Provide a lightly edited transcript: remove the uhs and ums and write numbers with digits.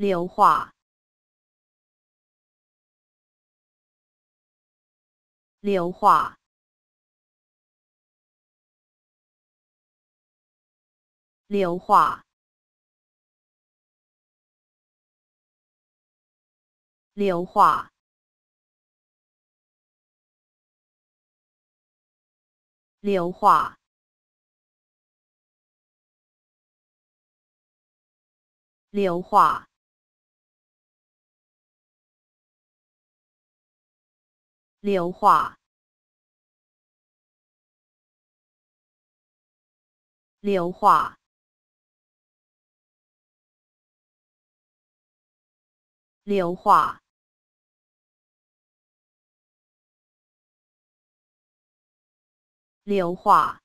硫化，硫化。 硫化，硫化，硫化，硫化，硫化，硫化。 硫化，硫化。